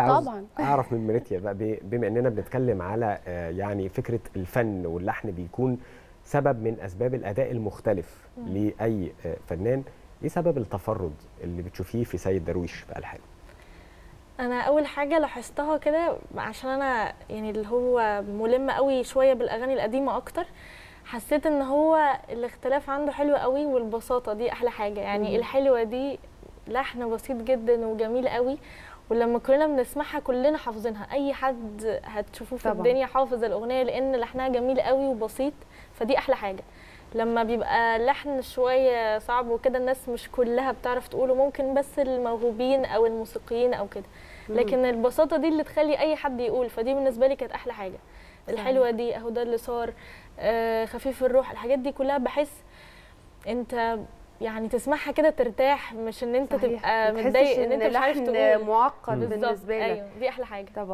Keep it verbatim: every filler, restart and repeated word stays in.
طبعا اعرف من ميريتيا بقى، بما اننا بنتكلم على يعني فكره الفن واللحن بيكون سبب من اسباب الاداء المختلف لاي فنان، ايه سبب التفرد اللي بتشوفيه في سيد درويش في الحان؟ انا اول حاجه لاحظتها كده، عشان انا يعني اللي هو ملم قوي شويه بالاغاني القديمه اكتر، حسيت ان هو الاختلاف عنده حلو قوي، والبساطه دي احلى حاجه يعني. مم. الحلوه دي لحن بسيط جدا وجميل قوي، ولما كلنا بنسمعها كلنا حافظينها، اي حد هتشوفوه في طبعا. الدنيا حافظ الاغنيه لان لحنها جميل قوي وبسيط، فدي احلى حاجه. لما بيبقى لحن شويه صعب وكده الناس مش كلها بتعرف تقوله، ممكن بس الموهوبين او الموسيقيين او كده، لكن البساطه دي اللي تخلي اي حد يقول، فدي بالنسبه لي كانت احلى حاجه. الحلوه دي اهو، ده اللي صار، آه خفيف الروح، الحاجات دي كلها بحس انت يعني تسمعها كده ترتاح، مش ان انت صحيح. تبقى متضايق ان انت مش عارف تقول، معقد بالنسبه لك. ايوه دي احلى حاجه طبعا.